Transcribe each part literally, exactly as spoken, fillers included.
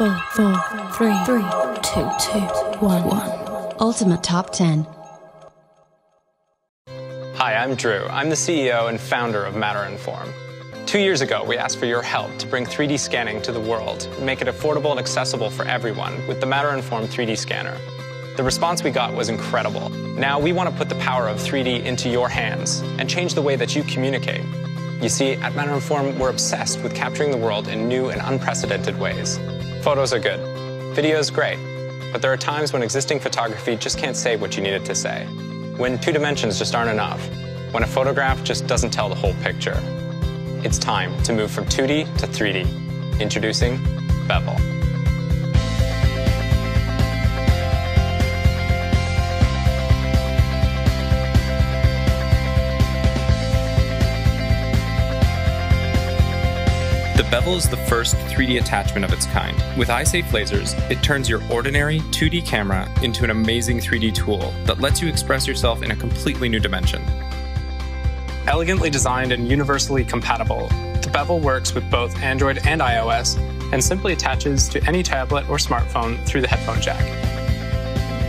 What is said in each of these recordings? Four, four, three, three, two, two, one, one. Ultimate Top ten. Hi, I'm Drew. I'm the C E O and founder of Matter and Form. Two years ago, we asked for your help to bring three D scanning to the world and make it affordable and accessible for everyone with the Matter and Form three D scanner. The response we got was incredible. Now we want to put the power of three D into your hands and change the way that you communicate. You see, at Matter and Form, we're obsessed with capturing the world in new and unprecedented ways. Photos are good, video's great, but there are times when existing photography just can't say what you need it to say. When two dimensions just aren't enough. When a photograph just doesn't tell the whole picture. It's time to move from two D to three D. Introducing Bevel. The Bevel is the first three D attachment of its kind. With iSafe lasers, it turns your ordinary two D camera into an amazing three D tool that lets you express yourself in a completely new dimension. Elegantly designed and universally compatible, the Bevel works with both Android and iOS and simply attaches to any tablet or smartphone through the headphone jack.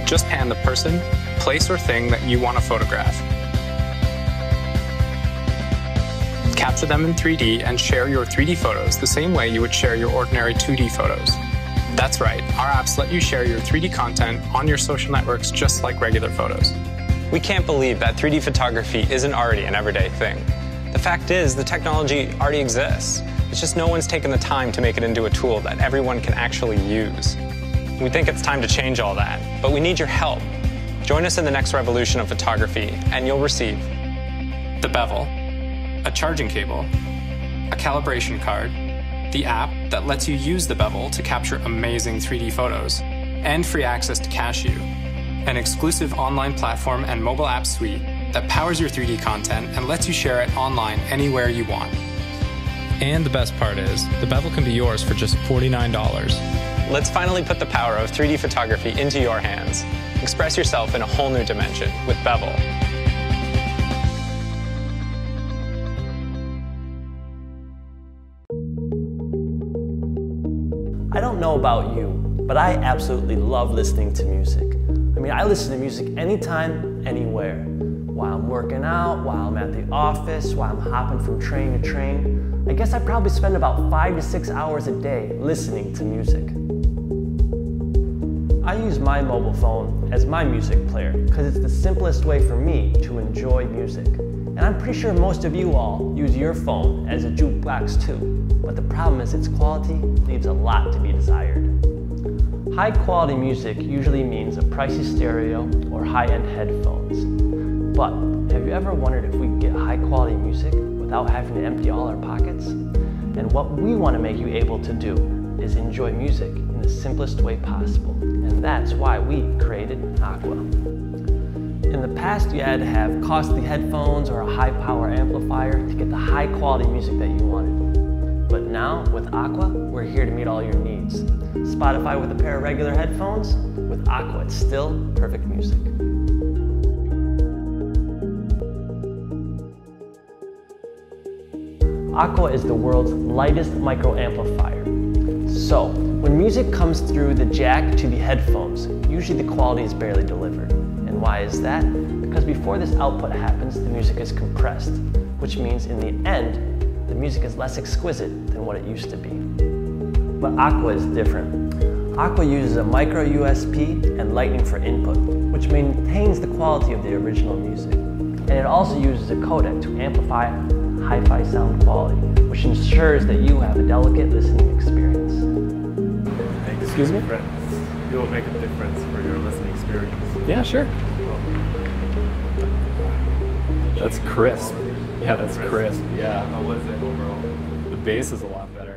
Just pan the person, place, or thing that you want to photograph. Capture them in three D and share your three D photos the same way you would share your ordinary two D photos. That's right, our apps let you share your three D content on your social networks just like regular photos. We can't believe that three D photography isn't already an everyday thing. The fact is, the technology already exists. It's just no one's taken the time to make it into a tool that everyone can actually use. We think it's time to change all that, but we need your help. Join us in the next revolution of photography, and you'll receive the Bevel, a charging cable, a calibration card, the app that lets you use the Bevel to capture amazing three D photos, and free access to Cashu, an exclusive online platform and mobile app suite that powers your three D content and lets you share it online anywhere you want. And the best part is, the Bevel can be yours for just forty-nine dollars. Let's finally put the power of three D photography into your hands. Express yourself in a whole new dimension with Bevel. I don't know about you, but I absolutely love listening to music. I mean, I listen to music anytime, anywhere. While I'm working out, while I'm at the office, while I'm hopping from train to train. I guess I probably spend about five to six hours a day listening to music. I use my mobile phone as my music player because it's the simplest way for me to enjoy music. And I'm pretty sure most of you all use your phone as a jukebox too, but the problem is its quality leaves a lot to be desired. High quality music usually means a pricey stereo or high-end headphones. But have you ever wondered if we can get high quality music without having to empty all our pockets? And what we want to make you able to do is enjoy music in the simplest way possible. And that's why we created Aqua. In the past, you had to have costly headphones or a high-power amplifier to get the high-quality music that you wanted. But now, with Aqua, we're here to meet all your needs. Spotify with a pair of regular headphones? With Aqua, it's still perfect music. Aqua is the world's lightest micro-amplifier. So, when music comes through the jack to the headphones, usually the quality is barely delivered. And why is that? Because before this output happens, the music is compressed, which means in the end, the music is less exquisite than what it used to be. But Aqua is different. Aqua uses a micro U S B and Lightning for input, which maintains the quality of the original music. And it also uses a codec to amplify hi-fi sound quality, which ensures that you have a delicate listening experience. Excuse me? It will make a difference for your listening experience. Yeah, sure. That's crisp. Yeah, that's crisp. Yeah. How was it overall? The bass is a lot better.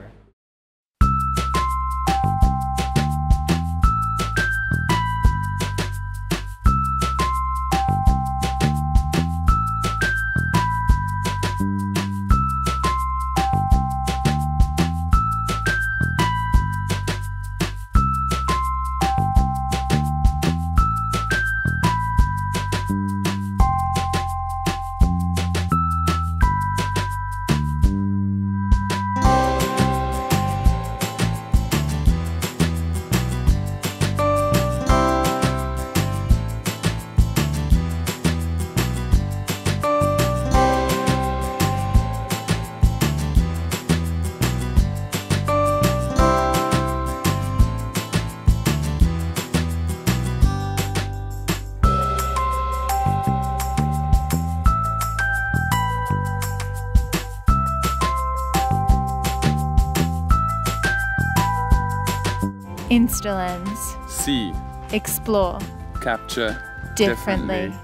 InstaLens. See. Explore. Capture. Differently. differently.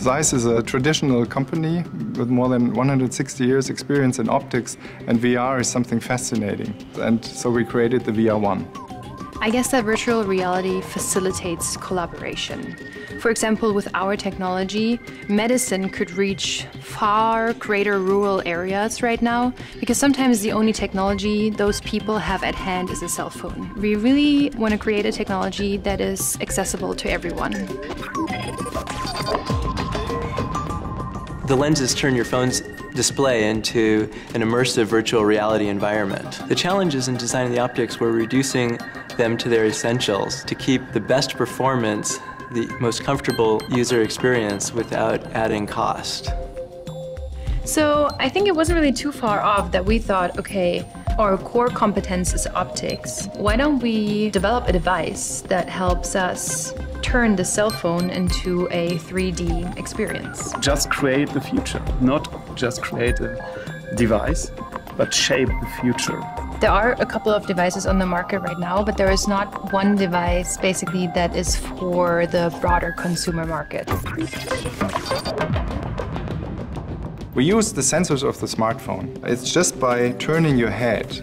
Zeiss is a traditional company with more than one hundred sixty years experience in optics, and V R is something fascinating. And so we created the V R One. I guess that virtual reality facilitates collaboration. For example, with our technology, medicine could reach far greater rural areas right now, because sometimes the only technology those people have at hand is a cell phone. We really want to create a technology that is accessible to everyone. The lenses turn your phone's display into an immersive virtual reality environment. The challenges in designing the optics were reducing them to their essentials to keep the best performance, the most comfortable user experience without adding cost. So I think it wasn't really too far off that we thought, okay, our core competence is optics. Why don't we develop a device that helps us turn the cell phone into a three D experience? Just create the future, not just create a device, but shape the future. There are a couple of devices on the market right now, but there is not one device basically that is for the broader consumer market. We use the sensors of the smartphone. It's just by turning your head.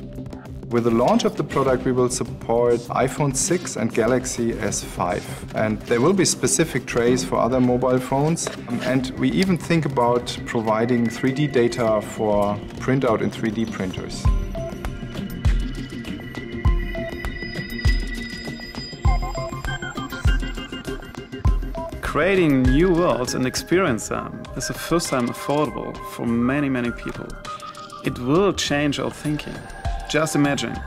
With the launch of the product, we will support iPhone six and Galaxy S five. And there will be specific trays for other mobile phones. And we even think about providing three D data for printout in three D printers. Creating new worlds and experience them is the first time affordable for many, many people. It will change our thinking. Just imagine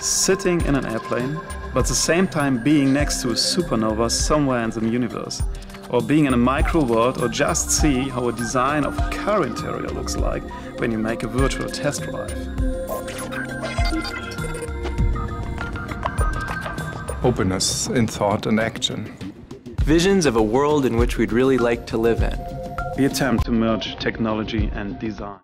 sitting in an airplane, but at the same time being next to a supernova somewhere in the universe, or being in a micro world, or just see how a design of a car interior looks like when you make a virtual test drive. Openness in thought and action. Visions of a world in which we'd really like to live in. The attempt to merge technology and design.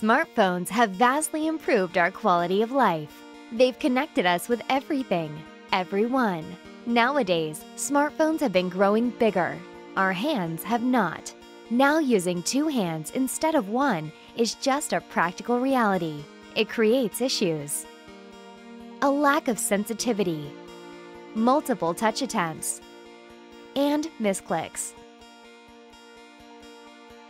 Smartphones have vastly improved our quality of life. They've connected us with everything, everyone. Nowadays, smartphones have been growing bigger. Our hands have not. Now using two hands instead of one is just a practical reality. It creates issues. A lack of sensitivity, multiple touch attempts, and misclicks.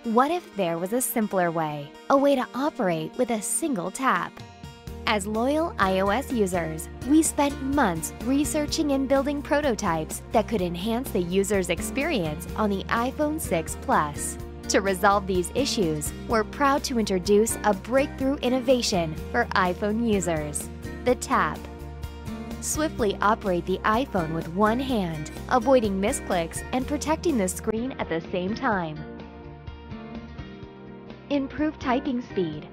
What if there was a simpler way? A way to operate with a single tap? As loyal iOS users, we spent months researching and building prototypes that could enhance the user's experience on the iPhone six Plus. To resolve these issues, we're proud to introduce a breakthrough innovation for iPhone users, the tap. Swiftly operate the iPhone with one hand, avoiding misclicks and protecting the screen at the same time. Improve typing speed.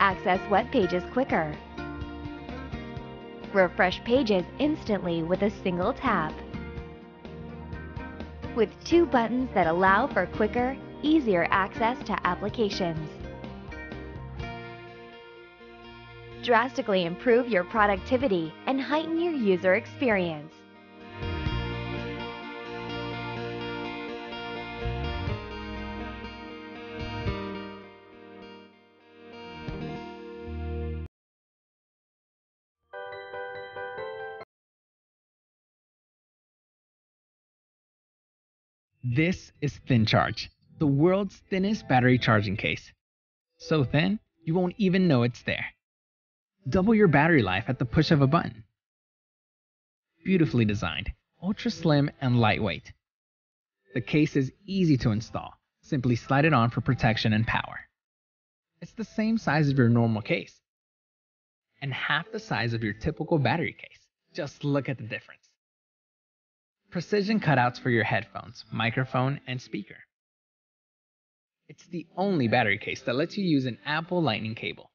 Access web pages quicker. Refresh pages instantly with a single tap. With two buttons that allow for quicker, easier access to applications. Drastically improve your productivity and heighten your user experience. This is ThinCharge, the world's thinnest battery charging case. So thin, you won't even know it's there. Double your battery life at the push of a button. Beautifully designed, ultra slim and lightweight. The case is easy to install. Simply slide it on for protection and power. It's the same size as your normal case and half the size of your typical battery case. Just look at the difference. Precision cutouts for your headphones, microphone, and speaker. It's the only battery case that lets you use an Apple Lightning cable.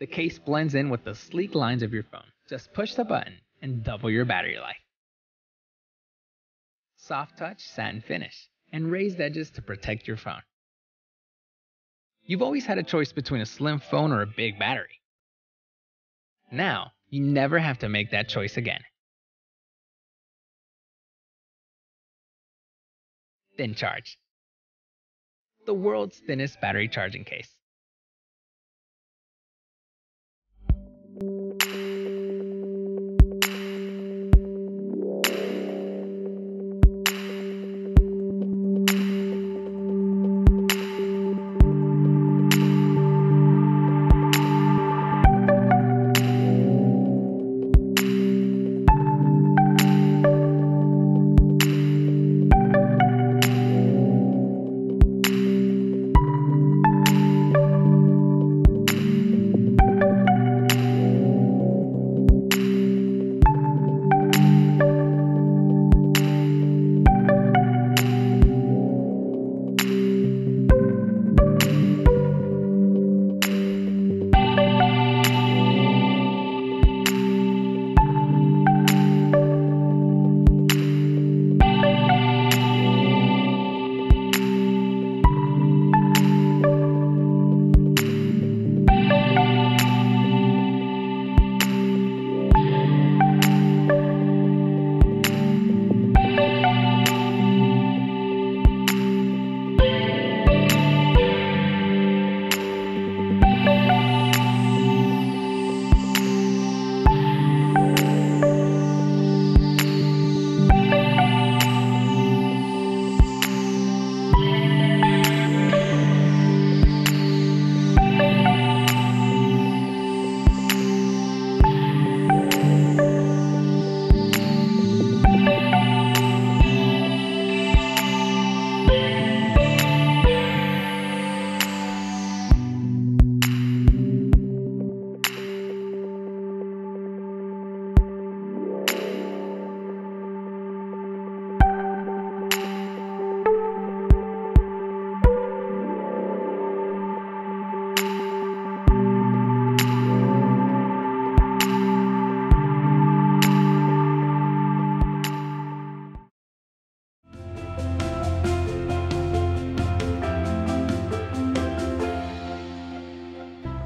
The case blends in with the sleek lines of your phone. Just push the button and double your battery life. Soft touch satin finish and raised edges to protect your phone. You've always had a choice between a slim phone or a big battery. Now, you never have to make that choice again. ThinCharge, the world's thinnest battery charging case.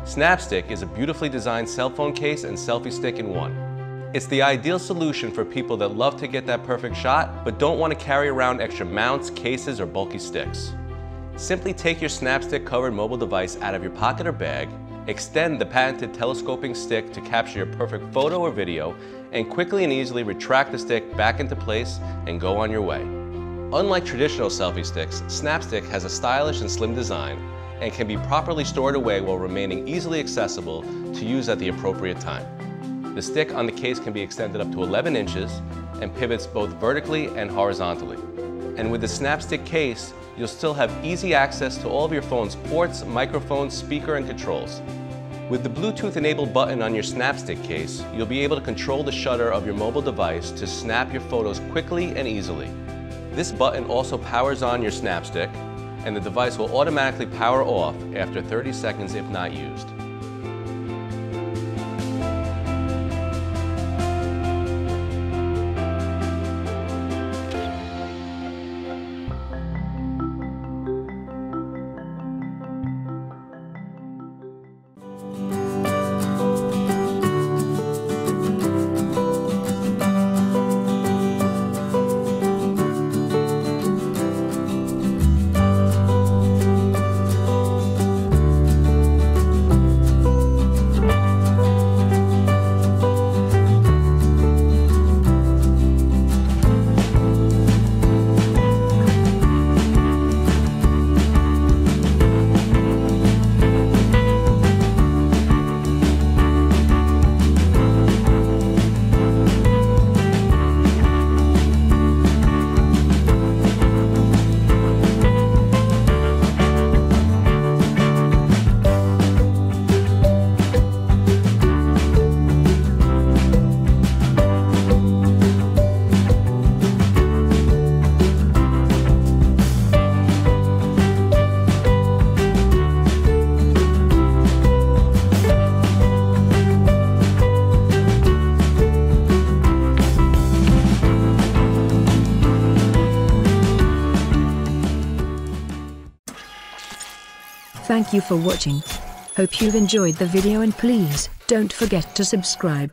Snapstyk is a beautifully designed cell phone case and selfie stick in one. It's the ideal solution for people that love to get that perfect shot but don't want to carry around extra mounts, cases, or bulky sticks. Simply take your Snapstyk covered mobile device out of your pocket or bag, extend the patented telescoping stick to capture your perfect photo or video, and quickly and easily retract the stick back into place and go on your way. Unlike traditional selfie sticks, Snapstyk has a stylish and slim design and can be properly stored away while remaining easily accessible to use at the appropriate time. The stick on the case can be extended up to eleven inches and pivots both vertically and horizontally. And with the Snapstyk case, you'll still have easy access to all of your phone's ports, microphones, speaker, and controls. With the Bluetooth-enabled button on your Snapstyk case, you'll be able to control the shutter of your mobile device to snap your photos quickly and easily. This button also powers on your Snapstyk, and the device will automatically power off after thirty seconds if not used. Thank you for watching. Hope you've enjoyed the video and please, don't forget to subscribe.